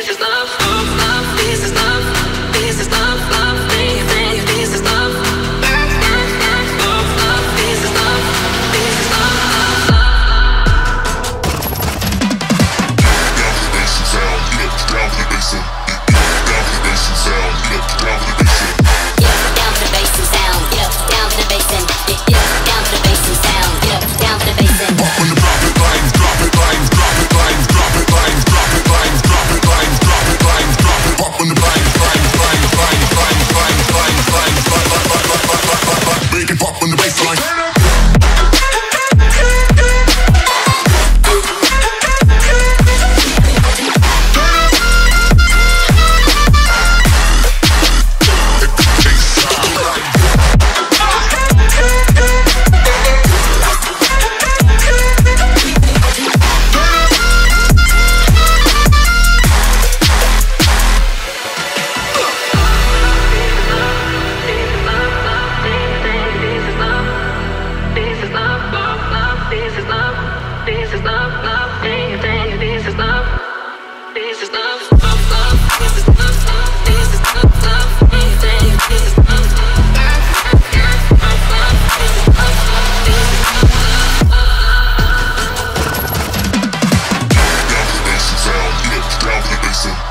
Down to the bass and sound, yeah, down to the bass and